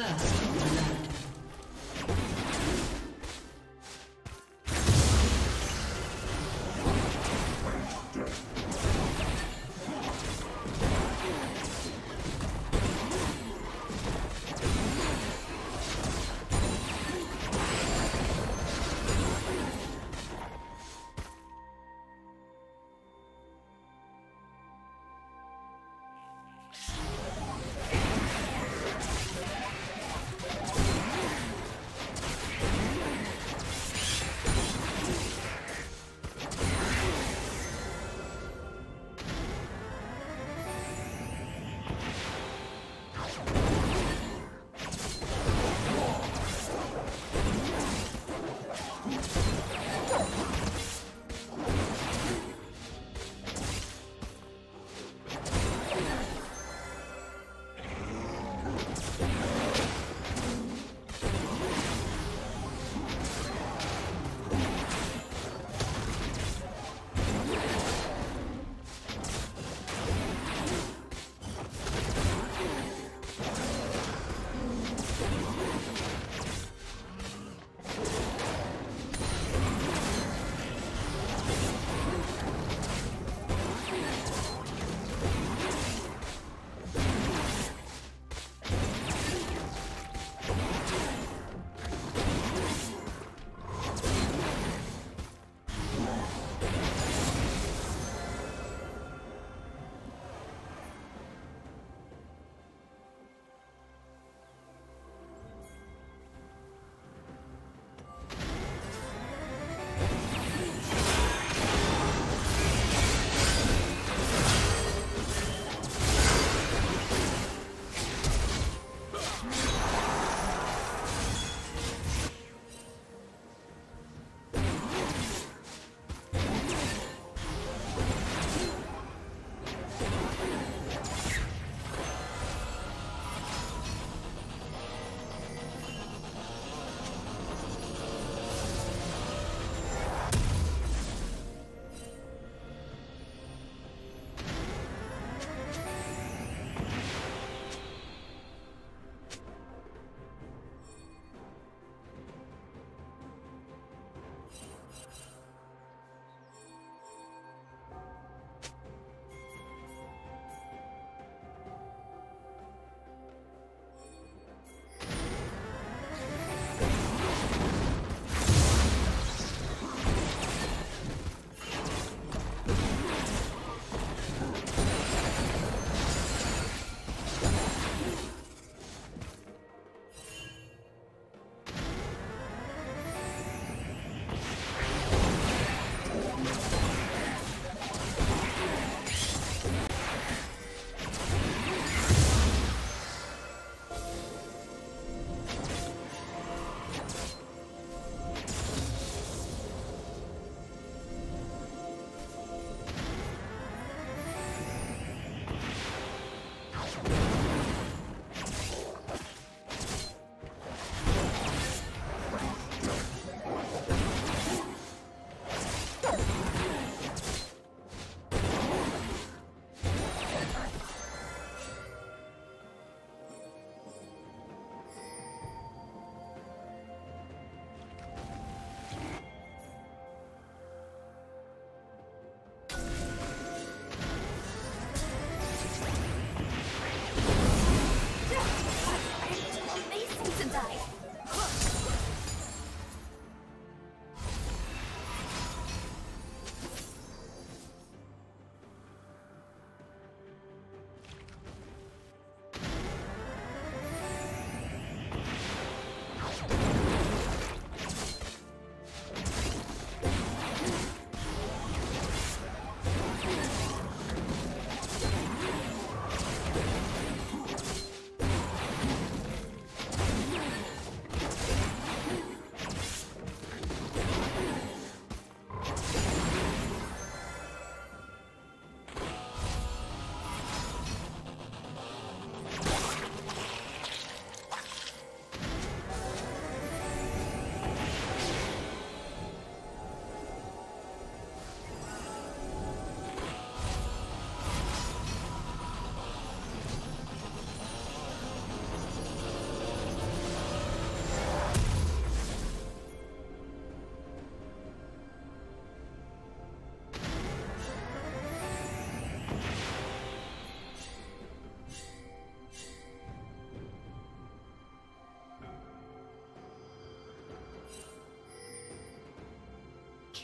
First,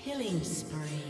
Killing spree.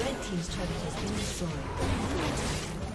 Red team's turret has been destroyed.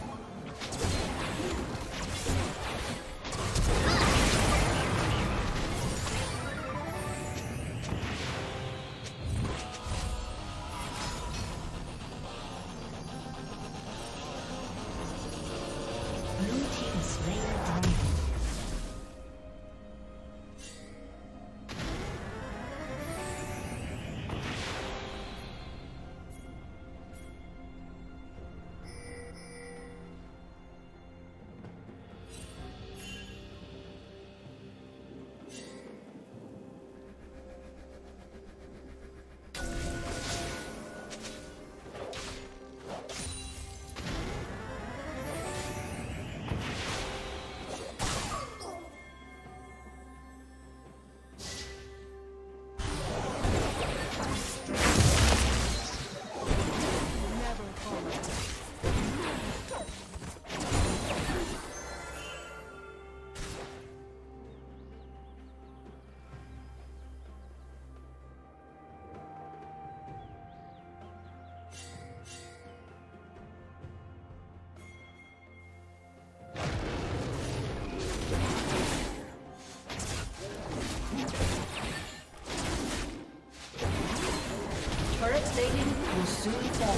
Will soon fall.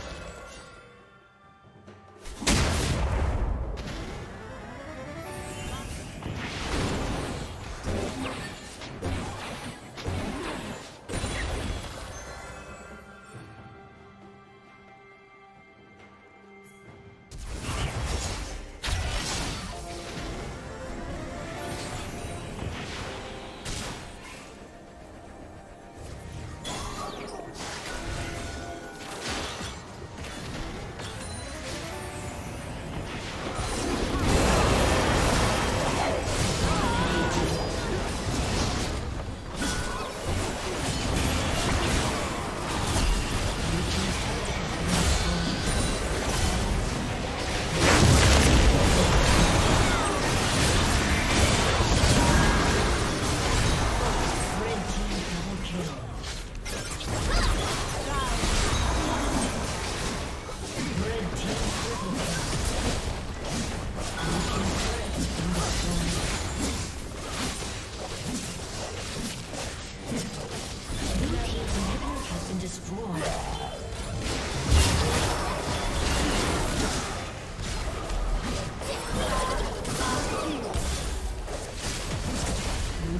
Blue